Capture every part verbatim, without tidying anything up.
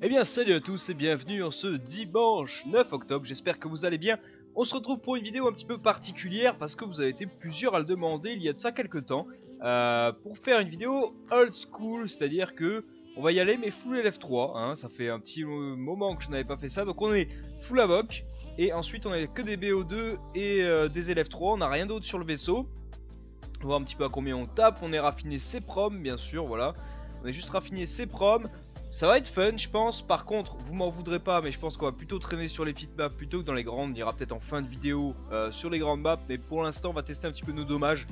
Eh bien salut à tous et bienvenue en ce dimanche neuf octobre, j'espère que vous allez bien. On se retrouve pour une vidéo un petit peu particulière parce que vous avez été plusieurs à le demander il y a de ça quelques temps euh, pour faire une vidéo old school, c'est à dire que on va y aller mais full L F trois, hein, ça fait un petit moment que je n'avais pas fait ça, donc on est full A V O C et ensuite on a que des B O deux et euh, des L F trois, on n'a rien d'autre sur le vaisseau. On va voir un petit peu à combien on tape, on est raffiné SEPROM bien sûr, voilà, on est juste raffiné SEPROM. Ça va être fun je pense, par contre vous m'en voudrez pas mais je pense qu'on va plutôt traîner sur les petites maps plutôt que dans les grandes. On ira peut-être en fin de vidéo euh, sur les grandes maps, mais pour l'instant on va tester un petit peu nos dommages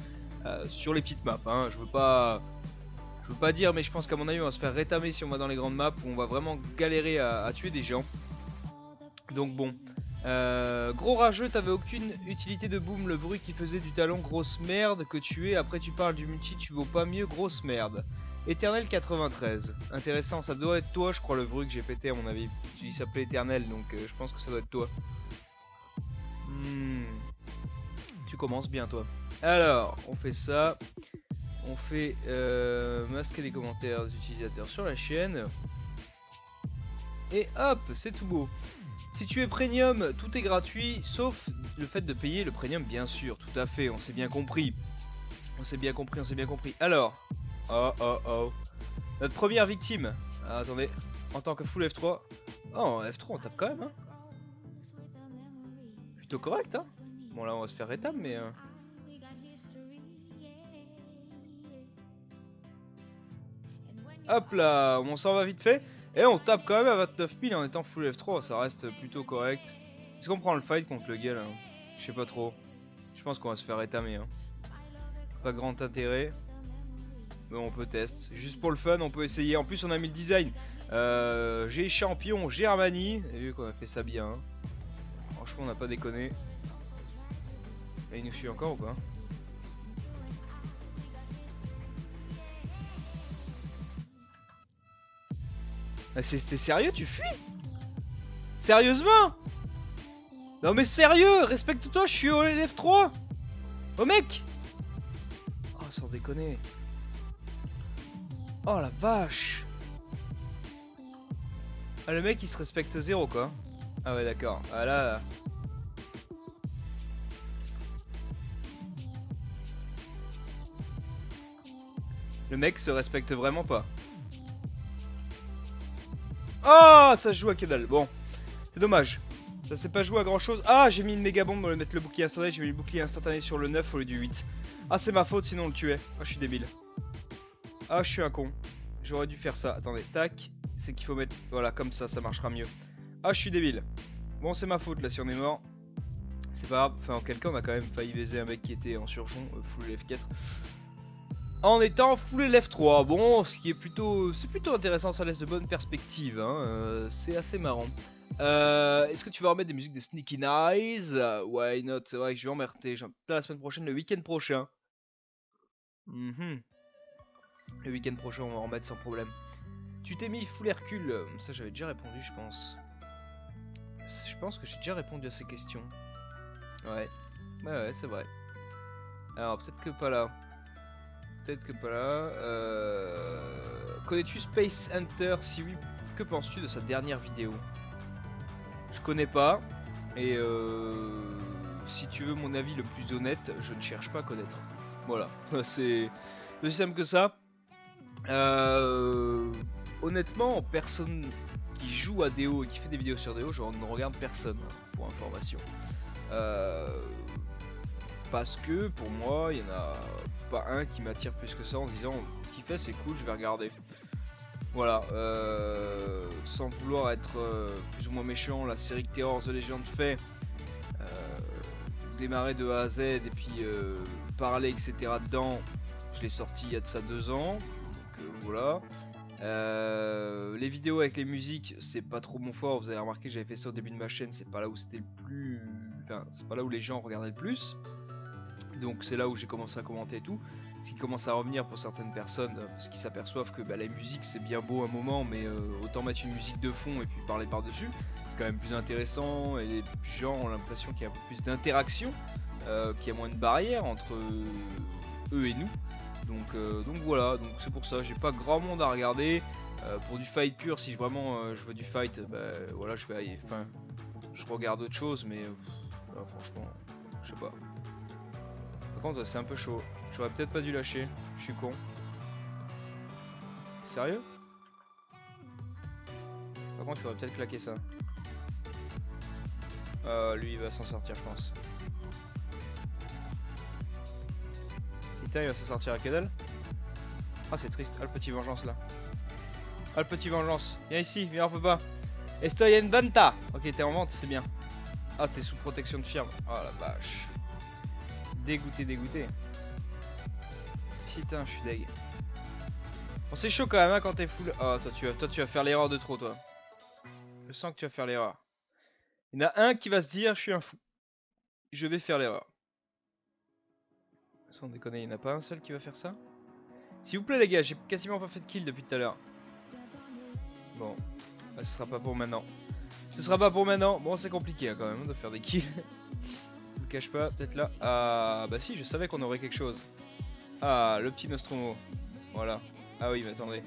euh, sur les petites maps, hein. Je veux pas je veux pas dire mais je pense qu'à mon avis on va se faire rétamer si on va dans les grandes maps où on va vraiment galérer à, à tuer des gens. Donc bon, euh, gros rageux, t'avais aucune utilité de boom, le bruit qui faisait du talon, grosse merde que tu es, après tu parles du multi, tu vaux pas mieux, grosse merde. Éternel quatre-vingt-treize, intéressant, ça doit être toi je crois le bruit que j'ai pété à mon avis. Il s'appelait Éternel donc euh, je pense que ça doit être toi. Hmm. Tu commences bien toi. Alors, on fait ça. On fait euh, masquer les commentaires des utilisateurs sur la chaîne. Et hop, c'est tout beau. Si tu es premium, tout est gratuit sauf le fait de payer le premium bien sûr. Tout à fait, on s'est bien compris. On s'est bien compris, on s'est bien compris. Alors... Oh oh oh. Notre première victime. Ah, attendez. En tant que full F trois. Oh, en F trois on tape quand même, hein. Plutôt correct, hein. Bon là on va se faire rétam mais... Euh... Hop là, on s'en va vite fait. Et on tape quand même à vingt-neuf mille en étant full F trois. Ça reste plutôt correct. Est-ce qu'on prend le fight contre le gars là? Je sais pas trop. Je pense qu'on va se faire rétamer, hein. Pas grand intérêt. Bon, on peut tester, juste pour le fun on peut essayer, en plus on a mis le design euh, j'ai champion Germanie, et vu qu'on a fait ça bien, hein. Franchement on n'a pas déconné. Et il nous suit encore ou pas? Ah, c'était sérieux, tu fuis? Sérieusement? Non mais sérieux, respecte-toi, je suis au L F trois. Oh mec. Oh sans déconner. Oh la vache! Ah le mec il se respecte zéro quoi. Ah ouais d'accord, ah là... Le mec se respecte vraiment pas. Oh ça se joue à que dalle, bon. C'est dommage. Ça s'est pas joué à grand chose. Ah j'ai mis une méga bombe pour mettre le bouclier instantané, j'ai mis le bouclier instantané sur le neuf au lieu du huit. Ah c'est ma faute sinon on le tuait. Ah je suis débile. Ah je suis un con, j'aurais dû faire ça, attendez, tac, c'est qu'il faut mettre, voilà comme ça, ça marchera mieux. Ah je suis débile, bon c'est ma faute là si on est mort, c'est pas grave, enfin en quelqu'un on a quand même failli baiser un mec qui était en surgeon, euh, full L F quatre. En étant full L F trois, bon ce qui est plutôt, c'est plutôt intéressant, ça laisse de bonnes perspectives, hein. euh, c'est assez marrant. Euh, Est-ce que tu vas remettre des musiques de Sneaky Eyes? uh, Why not, c'est vrai que je vais emmerder, j'en la semaine prochaine, le week-end prochain. Mhm. Le week-end prochain on va en remettre sans problème. Tu t'es mis full Hercule, ça j'avais déjà répondu je pense. Je pense que j'ai déjà répondu à ces questions. Ouais, ouais ouais c'est vrai. Alors peut-être que pas là. Peut-être que pas là. Euh... Connais-tu Space Hunter? Si oui, que penses-tu de sa dernière vidéo? Je connais pas. Et euh... si tu veux mon avis le plus honnête, je ne cherche pas à connaître. Voilà, c'est aussi simple que ça. Euh, honnêtement, personne qui joue à D O et qui fait des vidéos sur D O, je ne regarde personne pour information. Euh, parce que pour moi, il n'y en a pas un qui m'attire plus que ça en disant ce qu'il fait c'est cool, je vais regarder. Voilà, euh, sans vouloir être euh, plus ou moins méchant, la série Terror The Legend fait euh, démarrer de A à Z et puis euh, parler etc dedans. Je l'ai sorti il y a de ça deux ans, donc euh, voilà. Euh, les vidéos avec les musiques, c'est pas trop mon fort. Vous avez remarqué, j'avais fait ça au début de ma chaîne. C'est pas là où c'était le plus, enfin, c'est pas là où les gens regardaient le plus. Donc c'est là où j'ai commencé à commenter et tout. Ce qui commence à revenir pour certaines personnes, parce qu'ils s'aperçoivent que bah, la musique c'est bien beau un moment, mais euh, autant mettre une musique de fond et puis parler par dessus. C'est quand même plus intéressant et les gens ont l'impression qu'il y a un peu plus d'interaction, euh, qu'il y a moins de barrières entre eux et nous. Donc, euh, donc voilà, donc c'est pour ça, j'ai pas grand monde à regarder. Euh, pour du fight pur, si vraiment euh, je veux du fight, bah voilà, je vais aller. Enfin, je regarde autre chose, mais pff, là, franchement, je sais pas. Par contre, c'est un peu chaud. J'aurais peut-être pas dû lâcher. Je suis con. Sérieux? Par contre, il faudrait peut-être claquer ça. Euh, lui, il va s'en sortir, je pense. Putain, il va s'en sortir à quelle dalle? Ah, c'est triste. Ah, le petit vengeance là. Ah, le petit vengeance. Viens ici, viens un peu bas. Estoy en venta. Ok, t'es en vente, c'est bien. Ah, t'es sous protection de firme. Oh la vache. Dégoûté, dégoûté. Putain, je suis deg. Bon, c'est chaud quand même hein, quand t'es full. Oh, toi tu vas, toi, tu vas faire l'erreur de trop, toi. Je sens que tu vas faire l'erreur. Il y en a un qui va se dire, je suis un fou. Je vais faire l'erreur. Sans déconner, il n'y en a pas un seul qui va faire ça. S'il vous plaît les gars, j'ai quasiment pas fait de kill depuis tout à l'heure. Bon, bah, ce sera pas pour maintenant. Ce sera pas pour maintenant. Bon, c'est compliqué hein, quand même de faire des kills. Je le cache pas, peut-être là. Ah, bah si, je savais qu'on aurait quelque chose. Ah, le petit Nostromo. Voilà. Ah oui, mais attendez.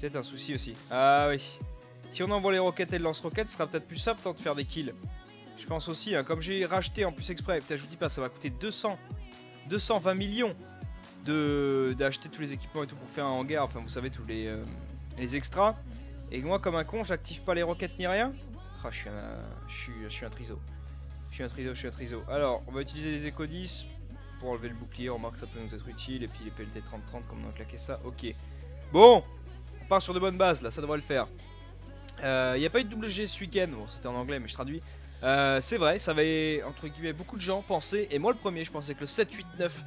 Peut-être un souci aussi. Ah oui. Si on envoie les roquettes et le lance-roquettes, ce sera peut-être plus simple tant de faire des kills. Je pense aussi, hein, comme j'ai racheté en plus exprès. Putain, je vous dis pas, ça va coûter deux cents, deux cent vingt millions. D'acheter tous les équipements et tout pour faire un hangar, enfin vous savez tous les, euh, les extras. Et moi comme un con j'active pas les roquettes ni rien. Ah, je, suis un, je, suis, je suis un triso. Je suis un triso, je suis un triso. Alors on va utiliser les éco dix pour enlever le bouclier, on remarque que ça peut nous être utile. Et puis les P L T trente trente comme on a claqué ça, ok. Bon, on part sur de bonnes bases là, ça devrait le faire. Il euh, n'y a pas eu de double G ce week-end, bon c'était en anglais mais je traduis. Euh, c'est vrai, ça avait entre guillemets beaucoup de gens pensaient, et moi le premier je pensais que le sept, huit, neuf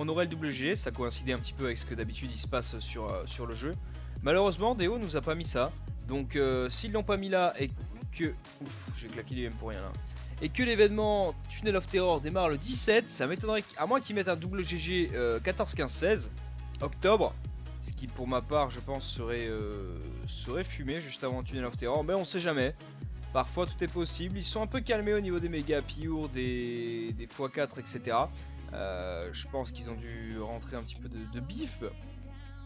on aurait le double G, ça coïncidait un petit peu avec ce que d'habitude il se passe sur, euh, sur le jeu. Malheureusement Déo nous a pas mis ça, donc euh, s'ils l'ont pas mis là et que... Ouf, j'ai claqué les M pour rien là. Et que l'événement Tunnel of Terror démarre le dix-sept, ça m'étonnerait qu'à moins qu'ils mettent un double G G euh, quatorze, quinze, seize octobre, ce qui pour ma part je pense serait, euh, serait fumé juste avant Tunnel of Terror, mais on sait jamais. Parfois tout est possible, ils sont un peu calmés au niveau des méga piours, des, des fois quatre, et cetera. Euh, je pense qu'ils ont dû rentrer un petit peu de, de bif.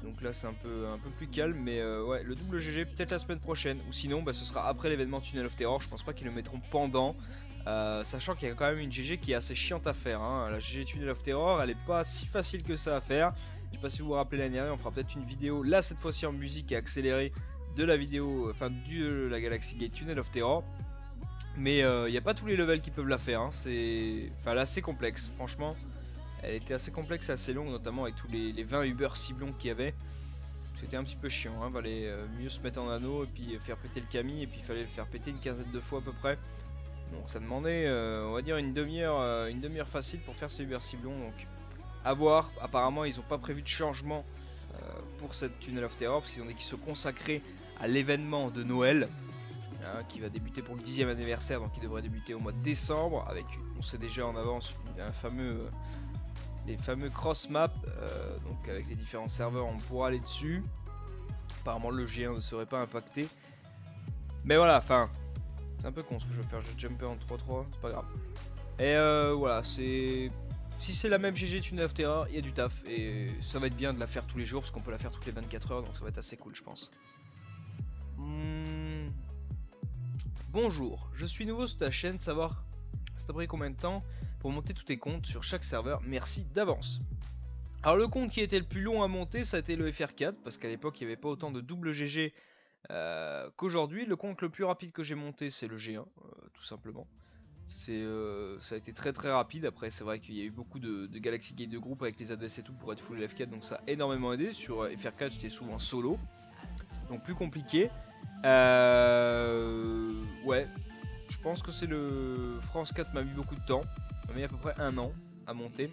Donc là c'est un peu, un peu plus calme, mais euh, ouais, le double G G peut-être la semaine prochaine. Ou sinon bah, ce sera après l'événement Tunnel of Terror, je pense pas qu'ils le mettront pendant. Euh, sachant qu'il y a quand même une G G qui est assez chiante à faire. Hein. La G G Tunnel of Terror, elle est pas si facile que ça à faire. Je sais pas si vous vous rappelez l'année dernière, on fera peut-être une vidéo, là cette fois-ci en musique et accélérée, de la vidéo, enfin de la Galaxy Gate Tunnel of Terror, mais il euh, n'y a pas tous les levels qui peuvent la faire, hein. C'est enfin, là c'est complexe, franchement, elle était assez complexe, assez longue, notamment avec tous les, les vingt Uber ciblons qu'il y avait, c'était un petit peu chiant, il hein. Fallait euh, mieux se mettre en anneau et puis faire péter le Camille, et puis il fallait le faire péter une quinzaine de fois à peu près, donc ça demandait, euh, on va dire, une demi-heure euh, une demi-heure facile pour faire ces Uber ciblons, donc à voir, apparemment ils n'ont pas prévu de changement pour cette Tunnel of Terror, parce qu'ils ont dit qu'ils se consacraient à l'événement de Noël hein, qui va débuter pour le dixième anniversaire, donc il devrait débuter au mois de décembre avec, on sait déjà en avance, un fameux, euh, les fameux cross maps, euh, donc avec les différents serveurs on pourra aller dessus, apparemment le G un ne serait pas impacté, mais voilà, enfin c'est un peu con ce que je veux faire, je vais jumper en trois trois, c'est pas grave, et euh, voilà, c'est... Si c'est la même G G Tunnel of Terror, il y a du taf et ça va être bien de la faire tous les jours parce qu'on peut la faire toutes les vingt-quatre heures, donc ça va être assez cool je pense. Mmh. Bonjour, je suis nouveau sur ta chaîne, savoir ça t'a pris combien de temps pour monter tous tes comptes sur chaque serveur, merci d'avance. Alors le compte qui était le plus long à monter ça a été le F R quatre parce qu'à l'époque il n'y avait pas autant de double G G euh, qu'aujourd'hui. Le compte le plus rapide que j'ai monté c'est le G un euh, tout simplement. Euh, ça a été très très rapide. Après c'est vrai qu'il y a eu beaucoup de, de Galaxy Gate de groupe avec les A D S et tout pour être full F quatre, donc ça a énormément aidé. Sur F R quatre j'étais souvent solo, donc plus compliqué. euh, Ouais, je pense que c'est le... France quatre m'a mis beaucoup de temps, m'a mis à peu près un an à monter.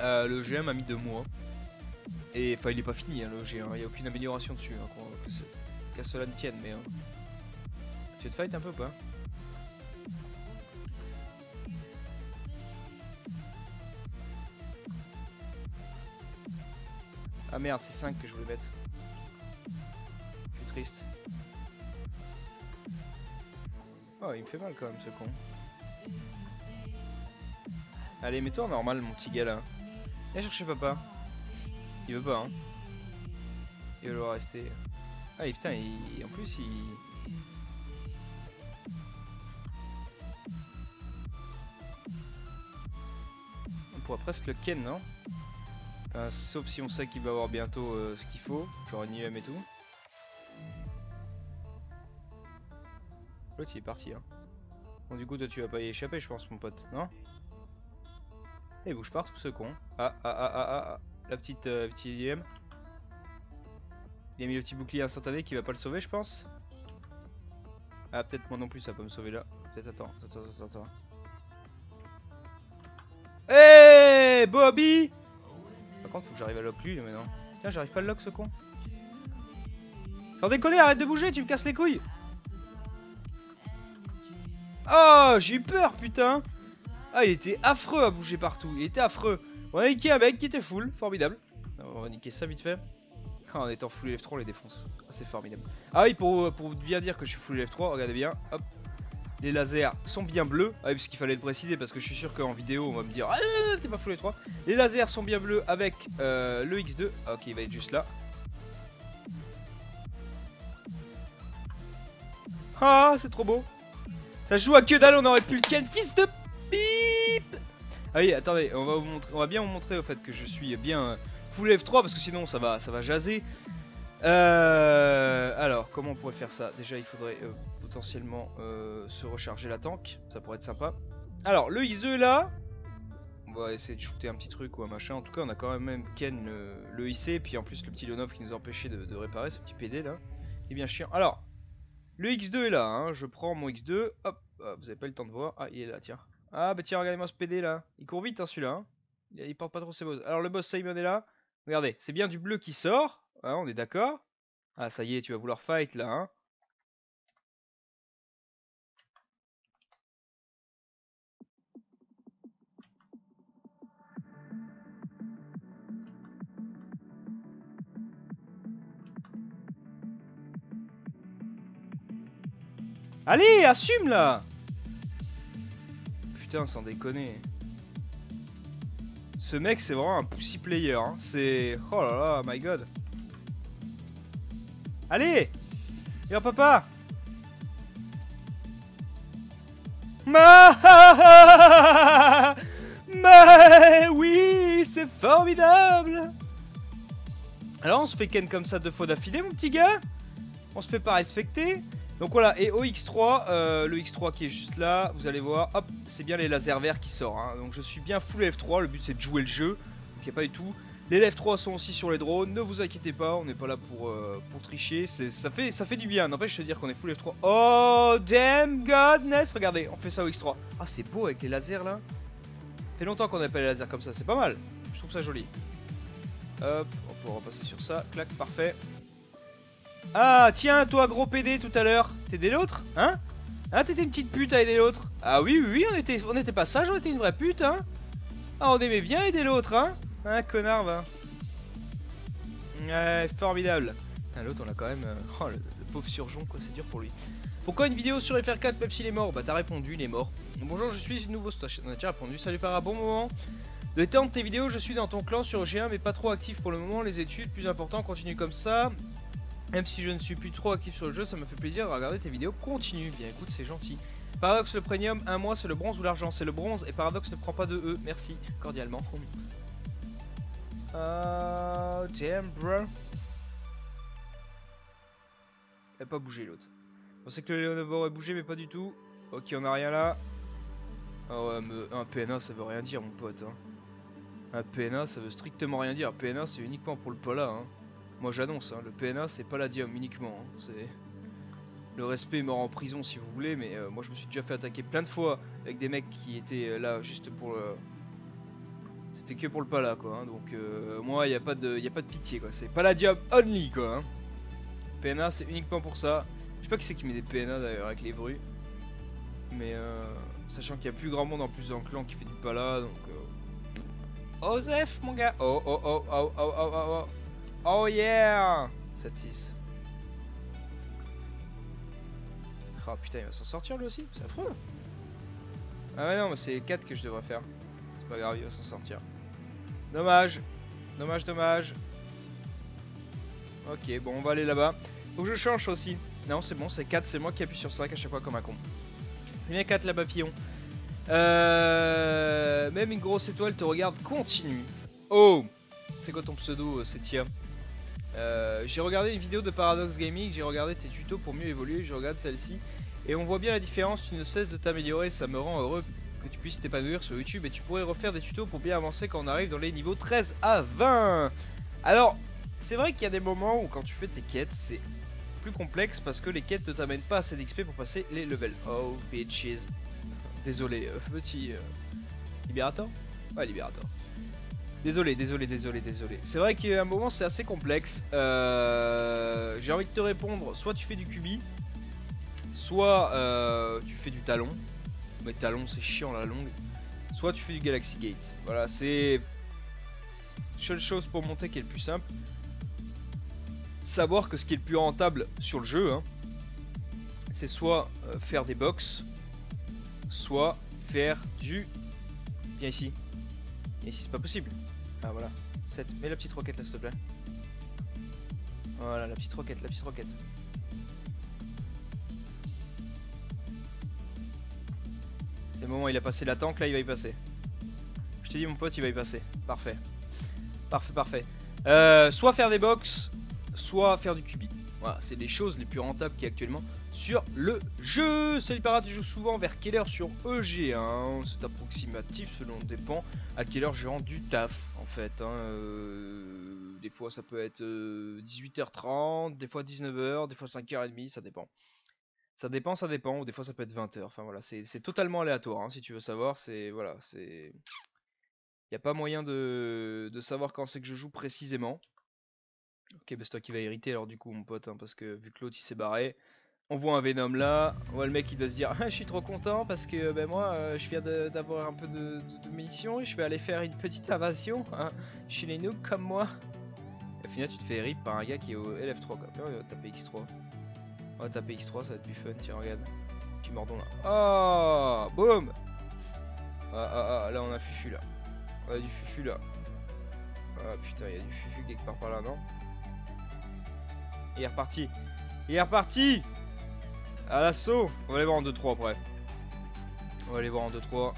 euh, Le G un m'a mis deux mois. Et enfin il n'est pas fini hein, le G un, il n'y a aucune amélioration dessus hein, qu'à qu cela ne tienne, mais hein. Tu te fight un peu ou pas? Ah merde, c'est cinq que je voulais mettre. Je suis triste. Oh, il me fait mal quand même ce con. Allez, mets-toi normal mon petit gars là. Viens chercher papa. Il veut pas hein. Il veut le rester. Ah et putain, il... en plus il... On pourrait presque le ken, non? Enfin, sauf si on sait qu'il va avoir bientôt euh, ce qu'il faut, genre une I M et tout. L'autre il est parti, hein. Bon, du coup toi tu vas pas y échapper je pense mon pote, non? Et bouge pas tout ce con. Ah ah ah ah ah, ah. La petite euh, petite I M. Il a mis le petit bouclier instantané qui va pas le sauver je pense. Ah peut-être moi non plus ça va pas me sauver là. Peut-être attends, attends, attends, attends. Hey Bobby! Par contre faut que j'arrive à lock lui maintenant. Tiens j'arrive pas à le lock ce con. Sans déconner arrête de bouger tu me casses les couilles. Oh j'ai eu peur putain. Ah il était affreux à bouger partout, il était affreux. On a niqué un mec qui était full, formidable. On va niquer ça vite fait. En étant full L F trois on les défonce, ah, c'est formidable. Ah oui pour, pour bien dire que je suis full L F trois, regardez bien, hop. Les lasers sont bien bleus, ah oui parce qu'il fallait le préciser parce que je suis sûr qu'en vidéo on va me dire ah t'es pas full L F trois. Les lasers sont bien bleus avec euh, le X deux, ah, ok il va être juste là. Ah c'est trop beau. Ça joue à que dalle on aurait pu le ken fils de bip. Ah oui attendez on va, vous montrer, on va bien vous montrer au fait que je suis bien... Euh, full F trois parce que sinon ça va ça va jaser. Euh, alors comment on pourrait faire ça? Déjà il faudrait euh, potentiellement euh, se recharger la tank, ça pourrait être sympa. Alors le I deux là, on va essayer de shooter un petit truc ou un machin. En tout cas on a quand même ken le, le I C puis en plus le petit Leonov qui nous empêchait de, de réparer ce petit P D là. C'est bien chiant. Alors le X deux est là, hein. Je prends mon X deux, hop, ah, vous avez pas le temps de voir. Ah il est là tiens. Ah bah tiens regardez-moi ce P D là, il court vite hein, celui-là. Hein. Il, il porte pas trop ses boss. Alors le boss Simon est là. Regardez, c'est bien du bleu qui sort, hein, on est d'accord. Ah ça y est, tu vas vouloir fight là, hein. Allez, assume là. Putain, sans déconner. Ce mec c'est vraiment un pussy player, hein. C'est... Oh là là, my god. Allez. Viens papa. Ma Mais oui, c'est formidable. Alors on se fait ken comme ça deux fois d'affilée mon petit gars. On se fait pas respecter. Donc voilà, et au X trois, euh, le X trois qui est juste là, vous allez voir, hop, c'est bien les lasers verts qui sortent. Hein. Donc je suis bien full L F trois, le but c'est de jouer le jeu, donc y a pas du tout. Les L F trois sont aussi sur les drones, ne vous inquiétez pas, on n'est pas là pour, euh, pour tricher, ça fait, ça fait du bien. N'empêche de dire qu'on est full L F trois. Oh, damn godness, regardez, on fait ça au X trois. Ah, c'est beau avec les lasers là. Ça fait longtemps qu'on n'a pas les lasers comme ça, c'est pas mal, je trouve ça joli. Hop, on peut repasser sur ça, clac, parfait. Ah tiens toi gros P D tout à l'heure, t'aidais l'autre hein? Hein t'étais une petite pute à aider l'autre. Ah oui oui oui on était, on était pas sage, on était une vraie pute hein. Ah on aimait bien aider l'autre hein. Hein connard va. Ouais formidable. Ah, l'autre on a quand même... Oh le, le pauvre surgeon quoi c'est dur pour lui. Pourquoi une vidéo sur F R quatre même s'il est mort? Bah t'as répondu il est mort. Bonjour je suis nouveau, on a déjà répondu. Salut para, bon moment. De temps de tes vidéos je suis dans ton clan sur G un mais pas trop actif pour le moment. Les études plus important, continue comme ça. Même si je ne suis plus trop actif sur le jeu, ça m'a fait plaisir de regarder tes vidéos. Continue, bien écoute, c'est gentil. Paradox le premium, un mois c'est le bronze ou l'argent? C'est le bronze et Paradox ne prend pas de E. Merci, cordialement. Oh, damn bro. Il a pas bougé l'autre. On sait que le Léonobor aurait bougé mais pas du tout. Ok, on a rien là. Oh ouais, mais un P N A ça veut rien dire mon pote. Hein. Un P N A ça veut strictement rien dire. Un P N A c'est uniquement pour le Pola. Hein. Moi j'annonce, hein, le P N A c'est Palladium uniquement, hein, c'est le respect mort en prison si vous voulez, mais euh, moi je me suis déjà fait attaquer plein de fois avec des mecs qui étaient euh, là juste pour le... C'était que pour le Pala quoi, hein, donc euh, moi il a pas de y a pas de pitié quoi, c'est Palladium only quoi. Hein. P N A c'est uniquement pour ça, je sais pas qui c'est qui met des P N A d'ailleurs avec les bruits, mais euh, sachant qu'il y a plus grand monde en plus dans le clan qui fait du Pala, donc... Euh... Osef mon gars. Oh oh oh oh oh oh oh oh. Oh yeah! sept six. Oh putain, il va s'en sortir lui aussi, c'est affreux! Ah mais non, mais c'est quatre que je devrais faire. C'est pas grave, il va s'en sortir. Dommage! Dommage, dommage! Ok, bon, on va aller là-bas. Faut que je change aussi. Non, c'est bon, c'est quatre, c'est moi qui appuie sur cinq à chaque fois comme un con. Il y a quatre là-bas, papillon. Euh... Même une grosse étoile te regarde, continue. Oh, c'est quoi ton pseudo, c'est Tia. Euh, j'ai regardé une vidéo de Paradox Gaming, j'ai regardé tes tutos pour mieux évoluer, je regarde celle-ci. Et on voit bien la différence, tu ne cesses de t'améliorer, ça me rend heureux que tu puisses t'épanouir sur YouTube. Et tu pourrais refaire des tutos pour bien avancer quand on arrive dans les niveaux treize à vingt. Alors, c'est vrai qu'il y a des moments où quand tu fais tes quêtes, c'est plus complexe parce que les quêtes ne t'amènent pas assez d'X P pour passer les levels. Oh, bitches. Désolé, euh, petit... Euh, libérateur. Ouais, libérateur. Désolé, désolé, désolé, désolé. C'est vrai qu'à un moment, c'est assez complexe. Euh, J'ai envie de te répondre, soit tu fais du cubi, soit euh, tu fais du talon. Mais talon, c'est chiant la longue. Soit tu fais du Galaxy Gate. Voilà, c'est... Seule chose pour monter qui est le plus simple. Savoir que ce qui est le plus rentable sur le jeu, hein, c'est soit euh, faire des box, soit faire du... Viens ici. Viens ici, c'est pas possible. Ah voilà, sept, mets la petite roquette là s'il te plaît. Voilà, la petite roquette, la petite roquette. C'est le moment où il a passé la tank, là il va y passer. Je t'ai dit mon pote, il va y passer. Parfait. Parfait, parfait. Euh, soit faire des box, soit faire du cubi. Voilà, c'est les choses les plus rentables qu'il y a actuellement sur le jeu. C'est le pirate, je joue souvent vers quelle heure sur E G un. C'est approximatif selon dépend à quelle heure je rentre du taf en fait. Hein. Euh, des fois ça peut être euh, dix-huit heures trente, des fois dix-neuf heures, des fois cinq heures trente, ça dépend. Ça dépend, ça dépend, ou des fois ça peut être vingt heures. Enfin voilà, c'est totalement aléatoire hein, si tu veux savoir. C'est voilà, c'est. Il n'y a pas moyen de, de savoir quand c'est que je joue précisément. Ok, bah c'est toi qui va hériter alors du coup mon pote, hein, parce que vu que l'autre il s'est barré, on voit un Venom là, on voit le mec qui doit se dire ah, je suis trop content parce que ben, moi euh, je viens d'avoir un peu de, de, de munitions et je vais aller faire une petite invasion hein, chez les noobs comme moi. Et au final tu te fais rip par un gars qui est au L F trois quoi. Après, on va taper X trois. On va taper X trois, ça va être plus fun, tiens regarde. Petit mordon là. Oh boum. Ah ah ah, là on a fufu là. On a du fufu là. Ah putain, il y a du fufu quelque part par là non. Il est reparti. Il est reparti. À l'assaut. On va aller voir en deux trois après. On va aller voir en deux trois.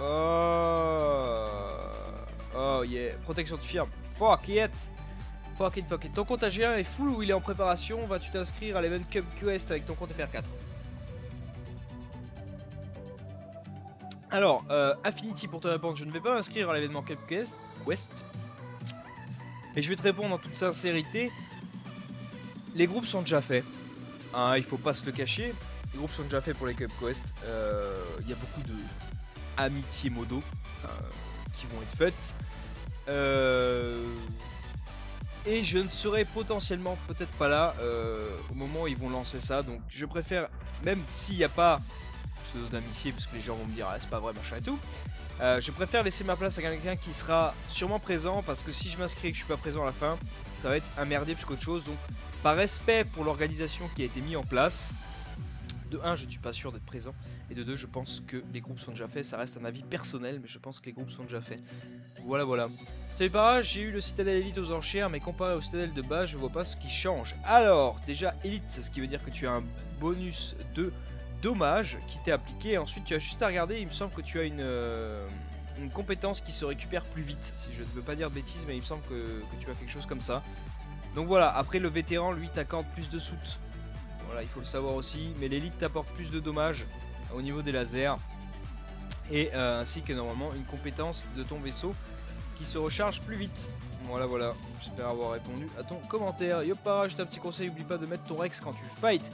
Oh. Oh yeah. Protection de firme. Fuck it. Fuck it, fuck it. Ton compte A G un est full ou il est en préparation? Vas-tu t'inscrire à l'event CupQuest avec ton compte F R quatre? Alors, euh, Affinity pour te répondre. Je ne vais pas m'inscrire à l'événement CupQuest. West. Et je vais te répondre en toute sincérité. Les groupes sont déjà faits, hein, il faut pas se le cacher, les groupes sont déjà faits pour les CupQuest, il euh, y a beaucoup de amitiés modo euh, qui vont être faites, euh, et je ne serai potentiellement peut-être pas là euh, au moment où ils vont lancer ça, donc je préfère, même s'il n'y a pas pseudo d'amitié, parce que les gens vont me dire ah, c'est pas vrai machin et tout, euh, je préfère laisser ma place à quelqu'un qui sera sûrement présent, parce que si je m'inscris et que je suis pas présent à la fin, ça va être un merdier plus qu'autre chose, donc par respect pour l'organisation qui a été mise en place, de un je ne suis pas sûr d'être présent, et de deux je pense que les groupes sont déjà faits, ça reste un avis personnel, mais je pense que les groupes sont déjà faits. Voilà voilà. Salut Para, j'ai eu le Citadel Elite aux enchères, mais comparé au Citadel de base, je vois pas ce qui change. Alors, déjà Elite, ce qui veut dire que tu as un bonus de dommage qui t'est appliqué, et ensuite tu as juste à regarder, il me semble que tu as une... Euh... une compétence qui se récupère plus vite, si je ne veux pas dire de bêtises, mais il me semble que, que tu as quelque chose comme ça. Donc voilà, après le vétéran lui t'accorde plus de soute, voilà il faut le savoir aussi, mais l'élite t'apporte plus de dommages au niveau des lasers, et euh, ainsi que normalement une compétence de ton vaisseau qui se recharge plus vite. Voilà voilà, j'espère avoir répondu à ton commentaire. Yopara, juste un petit conseil, oublie pas de mettre ton Rex quand tu fight.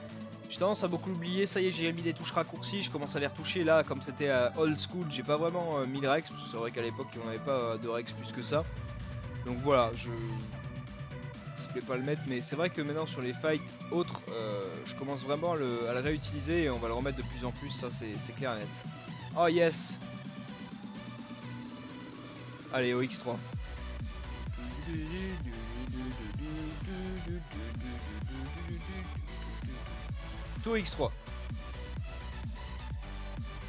J'ai tendance à beaucoup l'oublier, ça y est j'ai mis des touches raccourcies, je commence à les retoucher là comme c'était euh, old school, j'ai pas vraiment euh, mis le Rex, parce que c'est vrai qu'à l'époque on n'avait pas euh, de Rex plus que ça. Donc voilà, je je vais pas le mettre, mais c'est vrai que maintenant sur les fights autres, euh, je commence vraiment le... à le réutiliser et on va le remettre de plus en plus, ça c'est clair et net. Oh yes. Allez au X trois. X trois,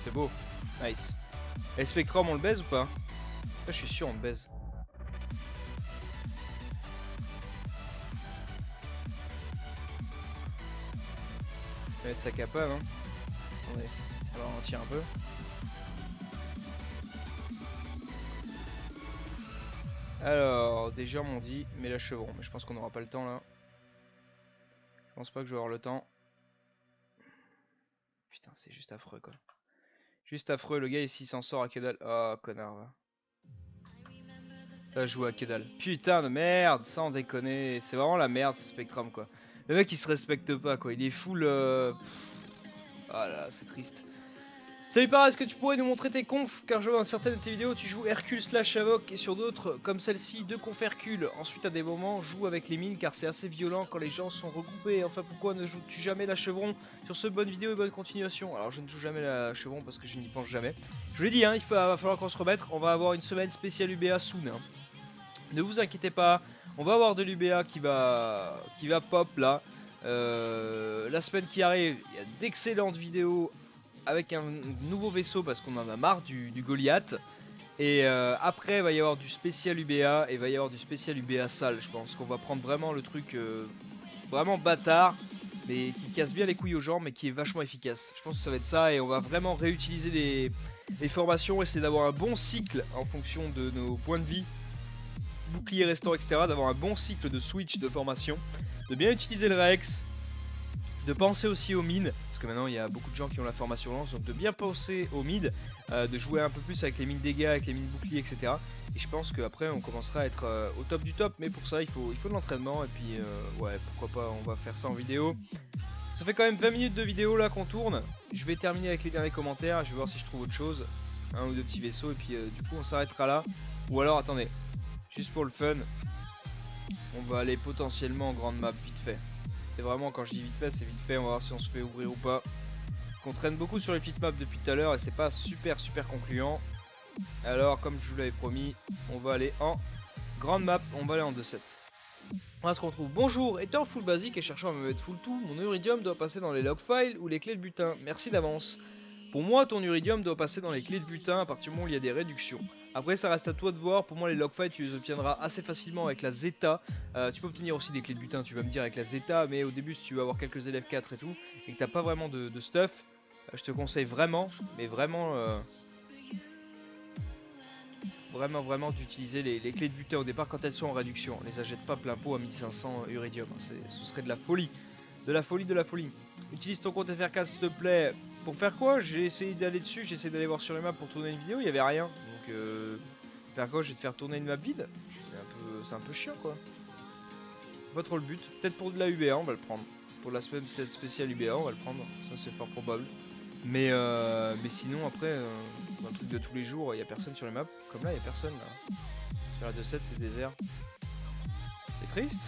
c'est beau, nice. Et Spectrum on le baise ou pas? Je suis sûr on le baise. mettre sa capable. Hein. Attendez, on va ralentir un peu. Alors, déjà m'ont dit, mais la chevron, mais je pense qu'on n'aura pas le temps là. Je pense pas que je vais avoir le temps. Putain, c'est juste affreux quoi. Juste affreux, le gars ici s'en sort à Kedal. Oh connard va. Là je joue à Kedal. Putain de merde, sans déconner. C'est vraiment la merde ce Spectrum quoi. Le mec il se respecte pas quoi, il est full... Euh... Ah là, c'est triste. Salut Para, est-ce que tu pourrais nous montrer tes confs? Car je vois dans certaines de tes vidéos, tu joues Hercule slash Havoc et sur d'autres, comme celle-ci, deux confs Hercule. Ensuite, à des moments, joue avec les mines car c'est assez violent quand les gens sont regroupés. Enfin, pourquoi ne joues-tu jamais la chevron? Sur ce, bonne vidéo et bonne continuation. Alors, je ne joue jamais la chevron parce que je n'y pense jamais. Je vous l'ai dit, hein, il va falloir qu'on se remette. On va avoir une semaine spéciale U B A soon. Hein. Ne vous inquiétez pas, on va avoir de l'U B A qui va... qui va pop là. Euh, la semaine qui arrive, il y a d'excellentes vidéos avec un nouveau vaisseau parce qu'on en a marre du, du Goliath. Et euh, après il va y avoir du spécial U B A et il va y avoir du spécial U B A sale. Je pense qu'on va prendre vraiment le truc euh, vraiment bâtard, mais qui casse bien les couilles aux gens, mais qui est vachement efficace. Je pense que ça va être ça et on va vraiment réutiliser les, les formations, essayer d'avoir un bon cycle en fonction de nos points de vie, bouclier, restaurant, et cetera. D'avoir un bon cycle de switch de formation, de bien utiliser le Rex, de penser aussi aux mines. Parce que maintenant il y a beaucoup de gens qui ont la formation lance, donc de bien penser au mid, euh, de jouer un peu plus avec les mines dégâts, avec les mines boucliers, et cetera. Et je pense qu'après on commencera à être euh, au top du top, mais pour ça il faut, il faut de l'entraînement, et puis euh, ouais, pourquoi pas, on va faire ça en vidéo. Ça fait quand même vingt minutes de vidéo là qu'on tourne, je vais terminer avec les derniers commentaires, je vais voir si je trouve autre chose, un ou deux petits vaisseaux, et puis euh, du coup on s'arrêtera là. Ou alors attendez, juste pour le fun, on va aller potentiellement en grande map vite fait. C'est vraiment, quand je dis vite fait, c'est vite fait, on va voir si on se fait ouvrir ou pas. On traîne beaucoup sur les petites maps depuis tout à l'heure et c'est pas super super concluant. Alors comme je vous l'avais promis, on va aller en grande map, on va aller en deux sept. On se retrouve. Bonjour, étant full basique et cherchant à me mettre full tout, mon uridium doit passer dans les log files ou les clés de butin. Merci d'avance. Pour moi, ton uridium doit passer dans les clés de butin à partir du moment où il y a des réductions. Après ça reste à toi de voir, pour moi les logfiles tu les obtiendras assez facilement avec la Zeta, euh, tu peux obtenir aussi des clés de butin tu vas me dire avec la Zeta, mais au début si tu veux avoir quelques élèves quatre et tout, et que t'as pas vraiment de, de stuff, euh, je te conseille vraiment, mais vraiment, euh, vraiment vraiment d'utiliser les, les clés de butin au départ quand elles sont en réduction, on les achète pas plein pot à mille cinq cents uridium, hein, ce serait de la folie, de la folie, de la folie. Utilise ton compte F R K s'il te plaît. Pour faire quoi? J'ai essayé d'aller dessus, j'ai essayé d'aller voir sur les maps pour tourner une vidéo, il n'y avait rien. Euh, faire quoi? Je vais te faire tourner une map vide. C'est un, un peu chiant quoi. Pas trop le but. Peut-être pour de la U B A on va le prendre. Pour la semaine peut-être spéciale U B A on va le prendre. Ça c'est fort probable. Mais euh, mais sinon après euh, un truc de tous les jours, il n'y a personne sur les maps. Comme là il n'y a personne là. Sur la deux sept c'est désert. C'est triste.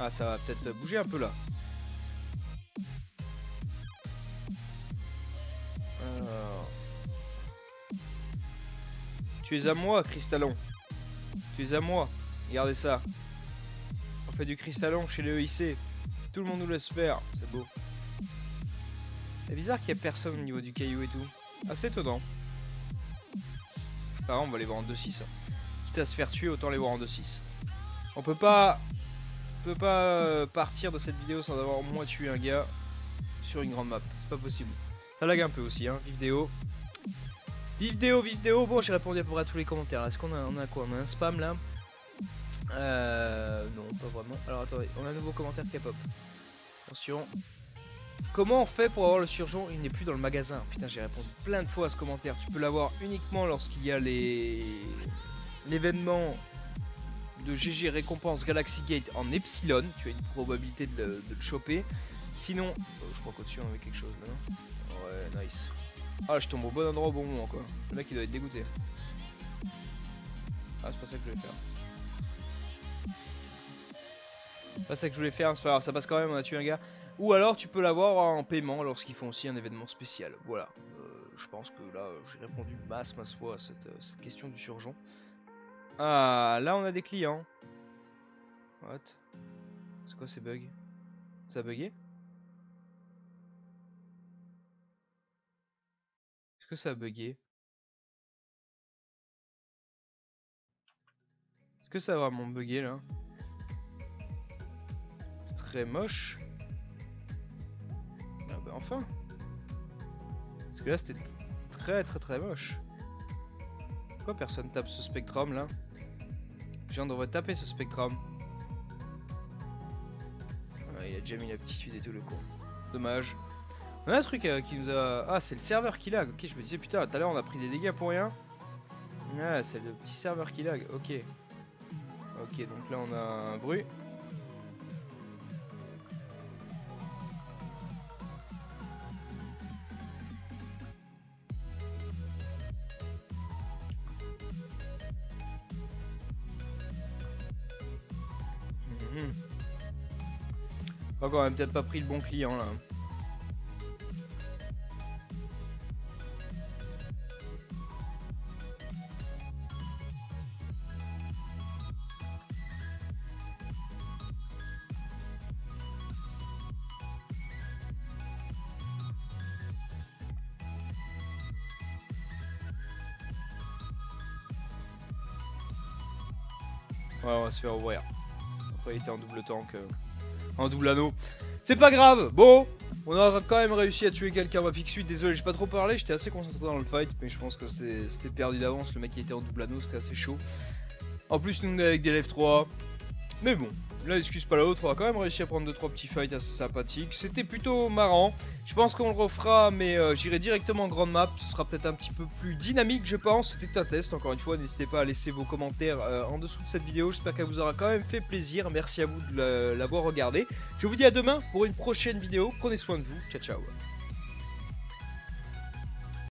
Ah ça va peut-être bouger un peu là. Alors... Tu es à moi, Cristallon. Tu es à moi. Regardez ça. On fait du Cristallon chez les E I C. Tout le monde nous laisse faire. C'est beau. C'est bizarre qu'il n'y ait personne au niveau du caillou et tout. Assez étonnant. Par contre, on va les voir en deux six. Hein. Quitte à se faire tuer, autant les voir en deux six. On peut pas... On peut pas partir de cette vidéo sans avoir au moins tué un gars sur une grande map. C'est pas possible. Ça lag un peu aussi, hein. Vidéo. Vidéo, vidéo, bon j'ai répondu à peu près à tous les commentaires. Est-ce qu'on a, on a quoi? On a un spam là? Euh, non, pas vraiment. Alors attendez, on a un nouveau commentaire qui pop. Attention. Comment on fait pour avoir le surgeon? Il n'est plus dans le magasin. Putain, j'ai répondu plein de fois à ce commentaire. Tu peux l'avoir uniquement lorsqu'il y a les l'événement de G G récompense Galaxy Gate en Epsilon. Tu as une probabilité de le, de le choper. Sinon, oh, je crois qu'au-dessus on avait quelque chose là. Ouais, nice. Ah, je tombe au bon endroit au bon moment quoi. Le mec il doit être dégoûté. Ah, c'est pas ça que je voulais faire. C'est pas ça que je voulais faire, c'est pas grave, ça passe quand même, on a tué un gars. Ou alors tu peux l'avoir en paiement lorsqu'ils font aussi un événement spécial. Voilà. Euh, je pense que là j'ai répondu masse, masse fois à cette, euh, cette question du surgeon. Ah, là on a des clients. What? C'est quoi ces bugs? Ça a bugué? Que ça a bugué? Est-ce que ça a vraiment bugué là? C'est très moche. merde, enfin. Parce que là c'était très très très moche. Pourquoi personne tape ce spectrum là? Les gens devraient taper ce spectrum. Ah, il a déjà mis l'aptitude et tout le con. Dommage. On a un truc euh, qui nous a... Ah, c'est le serveur qui lag. Ok, je me disais putain, tout à l'heure on a pris des dégâts pour rien. Ah, c'est le petit serveur qui lag. Ok. Ok, donc là on a un bruit. Encore, on a peut-être pas pris le bon client là. Ouais, on va se faire ouvrir. Après, il était en double tank. Euh... Un double anneau, c'est pas grave. Bon, on a quand même réussi à tuer quelqu'un à pique suite. Désolé, j'ai pas trop parlé, j'étais assez concentré dans le fight, mais je pense que c'était perdu d'avance. Le mec qui était en double anneau, c'était assez chaud. En plus, nous on est avec des L F trois, mais bon, là, excuse pas la autre. On a quand même réussi à prendre deux trois petits fights assez sympathiques. C'était plutôt marrant. Je pense qu'on le refera, mais euh, j'irai directement en grande map. Ce sera peut-être un petit peu plus dynamique, je pense. C'était un test, encore une fois. N'hésitez pas à laisser vos commentaires euh, en dessous de cette vidéo. J'espère qu'elle vous aura quand même fait plaisir. Merci à vous de l'avoir regardé. Je vous dis à demain pour une prochaine vidéo. Prenez soin de vous. Ciao, ciao.